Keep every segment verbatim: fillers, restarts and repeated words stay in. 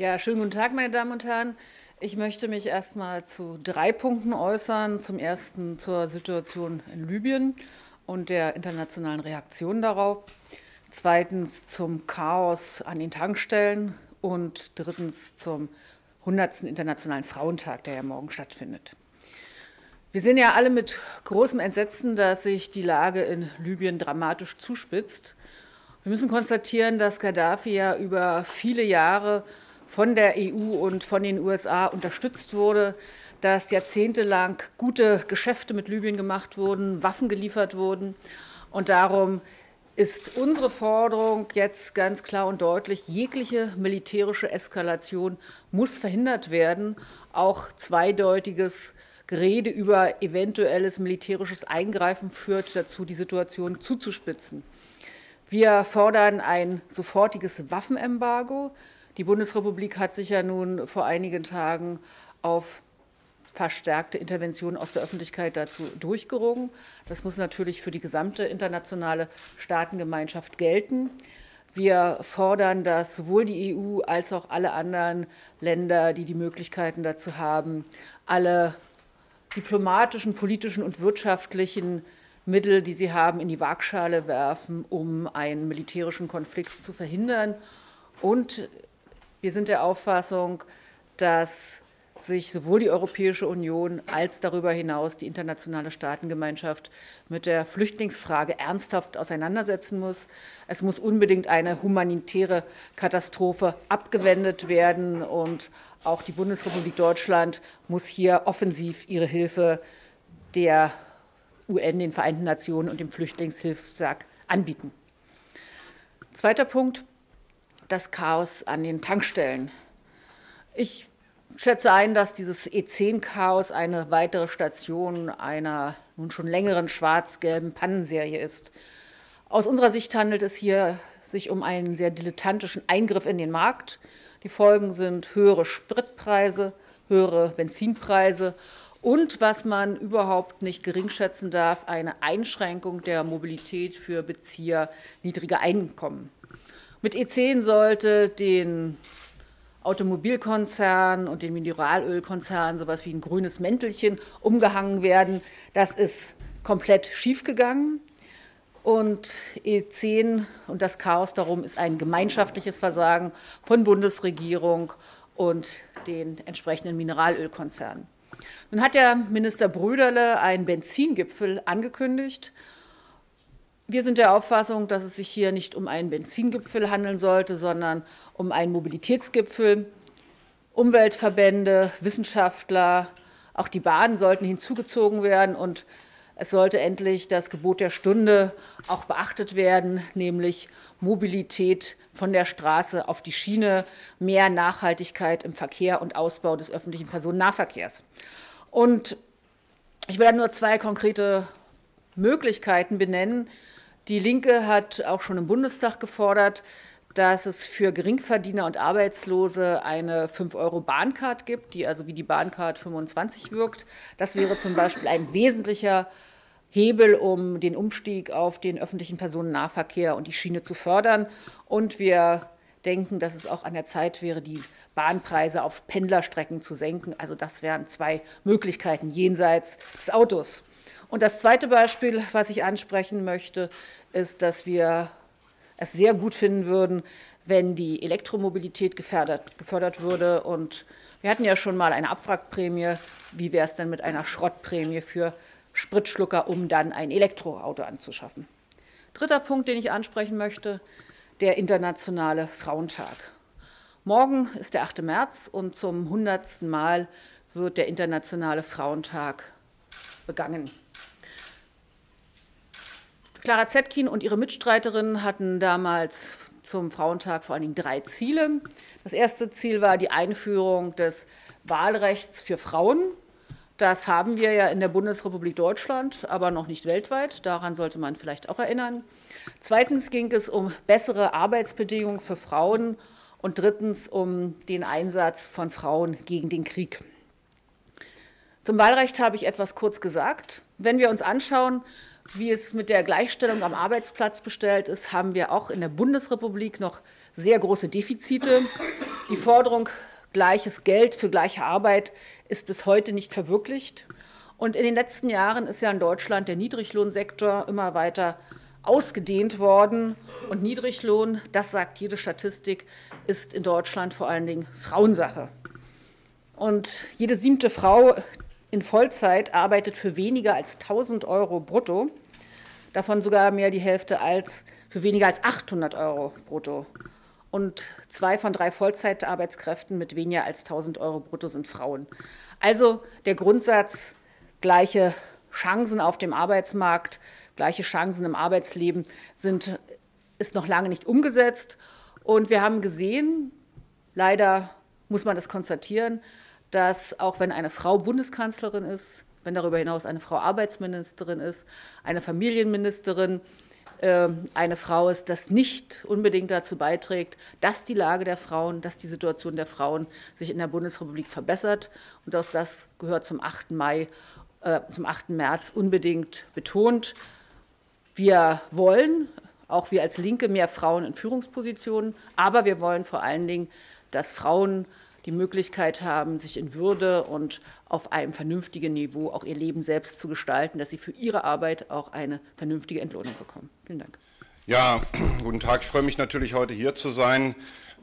Ja, schönen guten Tag, meine Damen und Herren. Ich möchte mich erstmal zu drei Punkten äußern. Zum ersten zur Situation in Libyen und der internationalen Reaktion darauf. Zweitens zum Chaos an den Tankstellen und drittens zum hundertsten Internationalen Frauentag, der ja morgen stattfindet. Wir sehen ja alle mit großem Entsetzen, dass sich die Lage in Libyen dramatisch zuspitzt. Wir müssen konstatieren, dass Gaddafi ja über viele Jahre von der E U und von den U S A unterstützt wurde, dass jahrzehntelang gute Geschäfte mit Libyen gemacht wurden, Waffen geliefert wurden. Und darum ist unsere Forderung jetzt ganz klar und deutlich, jegliche militärische Eskalation muss verhindert werden, auch zweideutiges Gerede über eventuelles militärisches Eingreifen führt dazu, die Situation zuzuspitzen. Wir fordern ein sofortiges Waffenembargo. Die Bundesrepublik hat sich ja nun vor einigen Tagen auf verstärkte Interventionen aus der Öffentlichkeit dazu durchgerungen. Das muss natürlich für die gesamte internationale Staatengemeinschaft gelten. Wir fordern, dass sowohl die E U als auch alle anderen Länder, die die Möglichkeiten dazu haben, alle diplomatischen, politischen und wirtschaftlichen Mittel, die sie haben, in die Waagschale werfen, um einen militärischen Konflikt zu verhindern. Und wir sind der Auffassung, dass sich sowohl die Europäische Union als darüber hinaus die internationale Staatengemeinschaft mit der Flüchtlingsfrage ernsthaft auseinandersetzen muss. Es muss unbedingt eine humanitäre Katastrophe abgewendet werden und auch die Bundesrepublik Deutschland muss hier offensiv ihre Hilfe der U N, den Vereinten Nationen und dem Flüchtlingshilfswerk anbieten. Zweiter Punkt, das Chaos an den Tankstellen. Ich schätze ein, dass dieses E zehn Chaos eine weitere Station einer nun schon längeren schwarz-gelben Pannenserie ist. Aus unserer Sicht handelt es hier sich um einen sehr dilettantischen Eingriff in den Markt. Die Folgen sind höhere Spritpreise, höhere Benzinpreise und, was man überhaupt nicht geringschätzen darf, eine Einschränkung der Mobilität für Bezieher niedriger Einkommen. Mit E zehn sollte den Automobilkonzernen und den Mineralölkonzernen sowas wie ein grünes Mäntelchen umgehangen werden. Das ist komplett schiefgegangen. Und E zehn und das Chaos darum ist ein gemeinschaftliches Versagen von Bundesregierung und den entsprechenden Mineralölkonzernen. Nun hat der Minister Brüderle einen Benzingipfel angekündigt. Wir sind der Auffassung, dass es sich hier nicht um einen Benzingipfel handeln sollte, sondern um einen Mobilitätsgipfel. Umweltverbände, Wissenschaftler, auch die Bahn sollten hinzugezogen werden und es sollte endlich das Gebot der Stunde auch beachtet werden, nämlich Mobilität von der Straße auf die Schiene, mehr Nachhaltigkeit im Verkehr und Ausbau des öffentlichen Personennahverkehrs. Und ich will nur zwei konkrete Möglichkeiten benennen. Die Linke hat auch schon im Bundestag gefordert, dass es für Geringverdiener und Arbeitslose eine fünf Euro Bahncard gibt, die also wie die Bahncard fünfundzwanzig wirkt. Das wäre zum Beispiel ein wesentlicher Hebel, um den Umstieg auf den öffentlichen Personennahverkehr und die Schiene zu fördern. Und wir denken, dass es auch an der Zeit wäre, die Bahnpreise auf Pendlerstrecken zu senken. Also das wären zwei Möglichkeiten jenseits des Autos. Und das zweite Beispiel, was ich ansprechen möchte, ist, dass wir es sehr gut finden würden, wenn die Elektromobilität gefördert, gefördert würde. Und wir hatten ja schon mal eine Abwrackprämie. Wie wäre es denn mit einer Schrottprämie für Spritschlucker, um dann ein Elektroauto anzuschaffen? Dritter Punkt, den ich ansprechen möchte, der Internationale Frauentag. Morgen ist der achte März und zum hundertsten Mal wird der Internationale Frauentag begangen. Clara Zetkin und ihre Mitstreiterin hatten damals zum Frauentag vor allen Dingen drei Ziele. Das erste Ziel war die Einführung des Wahlrechts für Frauen. Das haben wir ja in der Bundesrepublik Deutschland, aber noch nicht weltweit. Daran sollte man vielleicht auch erinnern. Zweitens ging es um bessere Arbeitsbedingungen für Frauen und drittens um den Einsatz von Frauen gegen den Krieg. Zum Wahlrecht habe ich etwas kurz gesagt. Wenn wir uns anschauen, wie es mit der Gleichstellung am Arbeitsplatz bestellt ist, haben wir auch in der Bundesrepublik noch sehr große Defizite. Die Forderung gleiches Geld für gleiche Arbeit ist bis heute nicht verwirklicht. Und in den letzten Jahren ist ja in Deutschland der Niedriglohnsektor immer weiter ausgedehnt worden. Und Niedriglohn, das sagt jede Statistik, ist in Deutschland vor allen Dingen Frauensache. Und jede siebte Frau in Vollzeit arbeitet für weniger als tausend Euro brutto, davon sogar mehr die Hälfte als für weniger als achthundert Euro brutto. Und zwei von drei Vollzeitarbeitskräften mit weniger als tausend Euro brutto sind Frauen. Also der Grundsatz, gleiche Chancen auf dem Arbeitsmarkt, gleiche Chancen im Arbeitsleben sind, ist noch lange nicht umgesetzt. Und wir haben gesehen, leider muss man das konstatieren, dass auch wenn eine Frau Bundeskanzlerin ist, wenn darüber hinaus eine Frau Arbeitsministerin ist, eine Familienministerin, äh, eine Frau ist, das nicht unbedingt dazu beiträgt, dass die Lage der Frauen, dass die Situation der Frauen sich in der Bundesrepublik verbessert. Und das, das gehört zum achten Mai, äh, zum achten März unbedingt betont. Wir wollen, auch wir als Linke, mehr Frauen in Führungspositionen, aber wir wollen vor allen Dingen, dass Frauen die Möglichkeit haben, sich in Würde und auf einem vernünftigen Niveau auch ihr Leben selbst zu gestalten, dass sie für ihre Arbeit auch eine vernünftige Entlohnung bekommen. Vielen Dank. Ja, guten Tag. Ich freue mich natürlich, heute hier zu sein,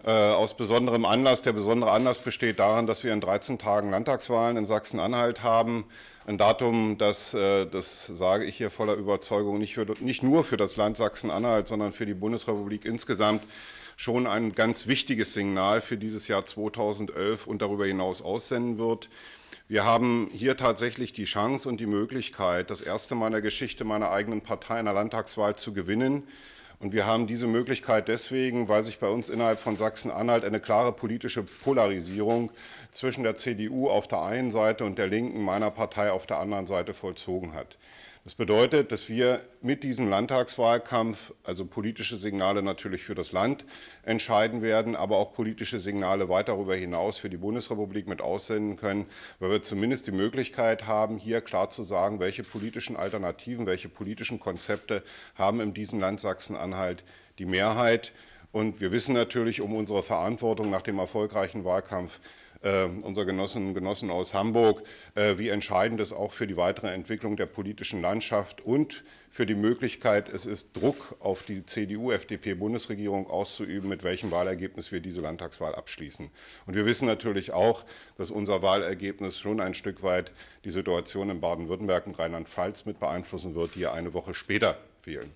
äh, aus besonderem Anlass. Der besondere Anlass besteht darin, dass wir in dreizehn Tagen Landtagswahlen in Sachsen-Anhalt haben. Ein Datum, das, äh, das sage ich hier voller Überzeugung, nicht, für, nicht nur für das Land Sachsen-Anhalt, sondern für die Bundesrepublik insgesamt schon ein ganz wichtiges Signal für dieses Jahr zweitausendelf und darüber hinaus aussenden wird. Wir haben hier tatsächlich die Chance und die Möglichkeit, das erste Mal in der Geschichte meiner eigenen Partei in der Landtagswahl zu gewinnen. Und wir haben diese Möglichkeit deswegen, weil sich bei uns innerhalb von Sachsen-Anhalt eine klare politische Polarisierung zwischen der C D U auf der einen Seite und der Linken, meiner Partei, auf der anderen Seite vollzogen hat. Das bedeutet, dass wir mit diesem Landtagswahlkampf, also politische Signale natürlich für das Land entscheiden werden, aber auch politische Signale weit darüber hinaus für die Bundesrepublik mit aussenden können, weil wir zumindest die Möglichkeit haben, hier klar zu sagen, welche politischen Alternativen, welche politischen Konzepte haben in diesem Land Sachsen-Anhalt die Mehrheit. Und wir wissen natürlich um unsere Verantwortung nach dem erfolgreichen Wahlkampf Äh, unserer Genossinnen und Genossen aus Hamburg, äh, wie entscheidend es auch für die weitere Entwicklung der politischen Landschaft und für die Möglichkeit, es ist Druck auf die C D U-F D P-Bundesregierung auszuüben, mit welchem Wahlergebnis wir diese Landtagswahl abschließen. Und wir wissen natürlich auch, dass unser Wahlergebnis schon ein Stück weit die Situation in Baden-Württemberg und Rheinland-Pfalz mit beeinflussen wird, die ja eine Woche später wählen.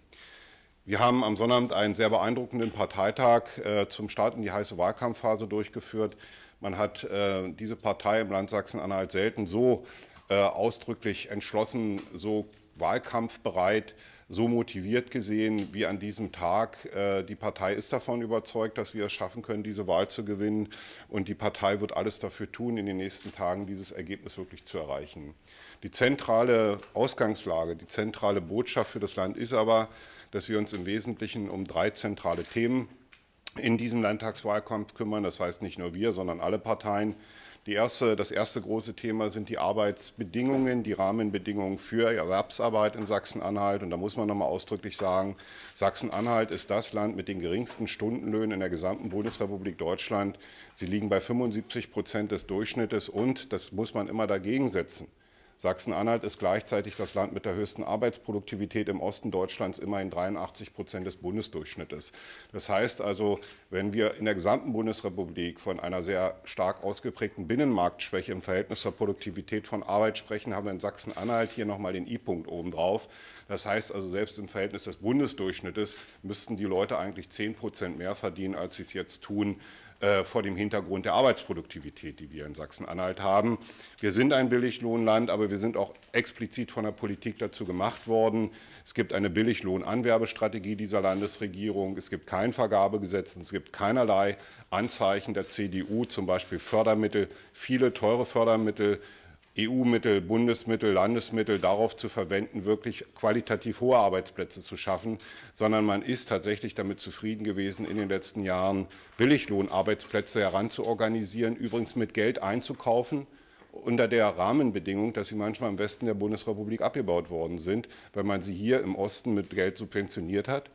Wir haben am Sonnabend einen sehr beeindruckenden Parteitag äh, zum Start in die heiße Wahlkampfphase durchgeführt. Man hat äh, diese Partei im Land Sachsen-Anhalt selten so äh, ausdrücklich entschlossen, so wahlkampfbereit, so motiviert gesehen wie an diesem Tag. Äh, die Partei ist davon überzeugt, dass wir es schaffen können, diese Wahl zu gewinnen. Und die Partei wird alles dafür tun, in den nächsten Tagen dieses Ergebnis wirklich zu erreichen. Die zentrale Ausgangslage, die zentrale Botschaft für das Land ist aber, dass wir uns im Wesentlichen um drei zentrale Themen in diesem Landtagswahlkampf kümmern. Das heißt nicht nur wir, sondern alle Parteien. Die erste, das erste große Thema sind die Arbeitsbedingungen, die Rahmenbedingungen für Erwerbsarbeit in Sachsen-Anhalt. Und da muss man nochmal ausdrücklich sagen, Sachsen-Anhalt ist das Land mit den geringsten Stundenlöhnen in der gesamten Bundesrepublik Deutschland. Sie liegen bei fünfundsiebzig Prozent des Durchschnittes und, das muss man immer dagegen setzen, Sachsen-Anhalt ist gleichzeitig das Land mit der höchsten Arbeitsproduktivität im Osten Deutschlands, immerhin dreiundachtzig Prozent des Bundesdurchschnittes. Das heißt also, wenn wir in der gesamten Bundesrepublik von einer sehr stark ausgeprägten Binnenmarktschwäche im Verhältnis zur Produktivität von Arbeit sprechen, haben wir in Sachsen-Anhalt hier nochmal den I-Punkt obendrauf. Das heißt also, selbst im Verhältnis des Bundesdurchschnittes müssten die Leute eigentlich zehn Prozent mehr verdienen, als sie es jetzt tun, vor dem Hintergrund der Arbeitsproduktivität, die wir in Sachsen-Anhalt haben. Wir sind ein Billiglohnland, aber wir sind auch explizit von der Politik dazu gemacht worden. Es gibt eine Billiglohnanwerbestrategie dieser Landesregierung. Es gibt kein Vergabegesetz, es gibt keinerlei Anzeichen der C D U, zum Beispiel Fördermittel, viele teure Fördermittel, E U-Mittel, Bundesmittel, Landesmittel darauf zu verwenden, wirklich qualitativ hohe Arbeitsplätze zu schaffen, sondern man ist tatsächlich damit zufrieden gewesen, in den letzten Jahren Billiglohnarbeitsplätze heranzuorganisieren, übrigens mit Geld einzukaufen, unter der Rahmenbedingung, dass sie manchmal im Westen der Bundesrepublik abgebaut worden sind, weil man sie hier im Osten mit Geld subventioniert hat.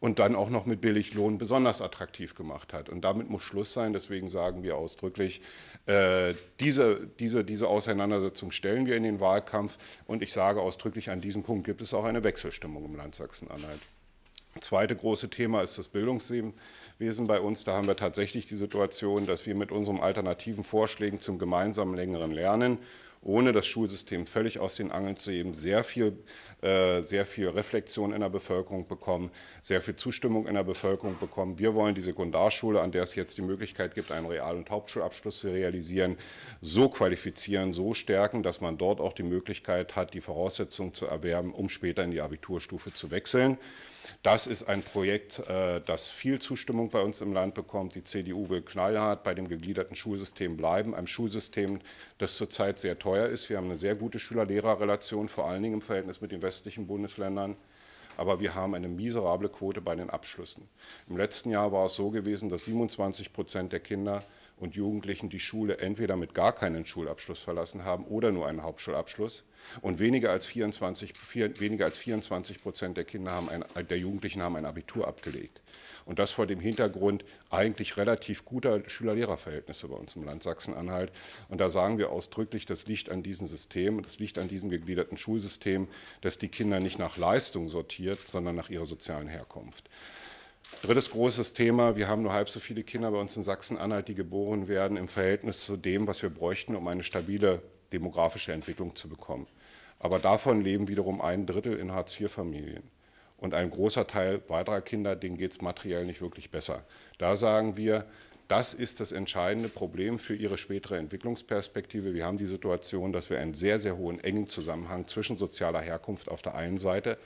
und dann auch noch mit Billiglohn besonders attraktiv gemacht hat. Und damit muss Schluss sein. Deswegen sagen wir ausdrücklich, äh, diese, diese, diese Auseinandersetzung stellen wir in den Wahlkampf. Und ich sage ausdrücklich, an diesem Punkt gibt es auch eine Wechselstimmung im Land Sachsen-Anhalt. Das zweite große Thema ist das Bildungswesen bei uns. Da haben wir tatsächlich die Situation, dass wir mit unseren alternativen Vorschlägen zum gemeinsamen längeren Lernen, ohne das Schulsystem völlig aus den Angeln zu heben, sehr viel, äh, sehr viel Reflexion in der Bevölkerung bekommen, sehr viel Zustimmung in der Bevölkerung bekommen. Wir wollen die Sekundarschule, an der es jetzt die Möglichkeit gibt, einen Real- und Hauptschulabschluss zu realisieren, so qualifizieren, so stärken, dass man dort auch die Möglichkeit hat, die Voraussetzungen zu erwerben, um später in die Abiturstufe zu wechseln. Das ist ein Projekt, äh, das viel Zustimmung bei uns im Land bekommt. Die C D U will knallhart bei dem gegliederten Schulsystem bleiben, einem Schulsystem, das zurzeit sehr teuer ist. Wir haben eine sehr gute Schüler-Lehrer-Relation, vor allen Dingen im Verhältnis mit den westlichen Bundesländern. Aber wir haben eine miserable Quote bei den Abschlüssen. Im letzten Jahr war es so gewesen, dass siebenundzwanzig Prozent der Kinder und Jugendlichen die Schule entweder mit gar keinen Schulabschluss verlassen haben oder nur einen Hauptschulabschluss. Und weniger als vierundzwanzig Prozent der Kinder haben ein, der Jugendlichen haben ein Abitur abgelegt. Und das vor dem Hintergrund eigentlich relativ guter Schüler-Lehrer-Verhältnisse bei uns im Land Sachsen-Anhalt. Und da sagen wir ausdrücklich, das liegt an diesem System, das liegt an diesem gegliederten Schulsystem, dass die Kinder nicht nach Leistung sortiert, sondern nach ihrer sozialen Herkunft. Drittes großes Thema, wir haben nur halb so viele Kinder bei uns in Sachsen-Anhalt, die geboren werden, im Verhältnis zu dem, was wir bräuchten, um eine stabile demografische Entwicklung zu bekommen. Aber davon leben wiederum ein Drittel in Hartz-vier-Familien. Und ein großer Teil weiterer Kinder, denen geht es materiell nicht wirklich besser. Da sagen wir, das ist das entscheidende Problem für ihre spätere Entwicklungsperspektive. Wir haben die Situation, dass wir einen sehr, sehr hohen, engen Zusammenhang zwischen sozialer Herkunft auf der einen Seite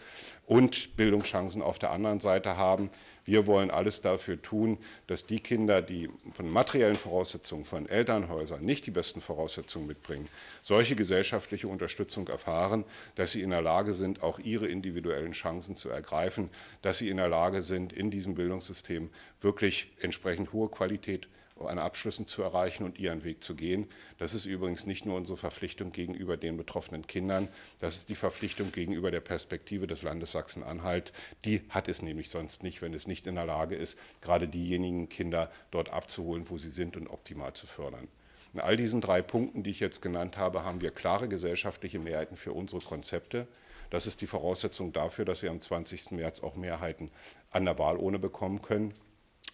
und Bildungschancen auf der anderen Seite haben. Wir wollen alles dafür tun, dass die Kinder, die von materiellen Voraussetzungen, von Elternhäusern nicht die besten Voraussetzungen mitbringen, solche gesellschaftliche Unterstützung erfahren, dass sie in der Lage sind, auch ihre individuellen Chancen zu ergreifen, dass sie in der Lage sind, in diesem Bildungssystem wirklich entsprechend hohe Qualität an Abschlüssen zu erreichen und ihren Weg zu gehen. Das ist übrigens nicht nur unsere Verpflichtung gegenüber den betroffenen Kindern, das ist die Verpflichtung gegenüber der Perspektive des Landes Sachsen-Anhalt. Die hat es nämlich sonst nicht, wenn es nicht in der Lage ist, gerade diejenigen Kinder dort abzuholen, wo sie sind und optimal zu fördern. In all diesen drei Punkten, die ich jetzt genannt habe, haben wir klare gesellschaftliche Mehrheiten für unsere Konzepte. Das ist die Voraussetzung dafür, dass wir am zwanzigsten März auch Mehrheiten an der Wahlurne bekommen können.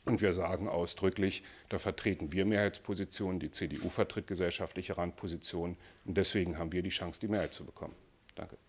Und wir sagen ausdrücklich, da vertreten wir Mehrheitspositionen, die C D U vertritt gesellschaftliche Randpositionen. Und deswegen haben wir die Chance, die Mehrheit zu bekommen. Danke.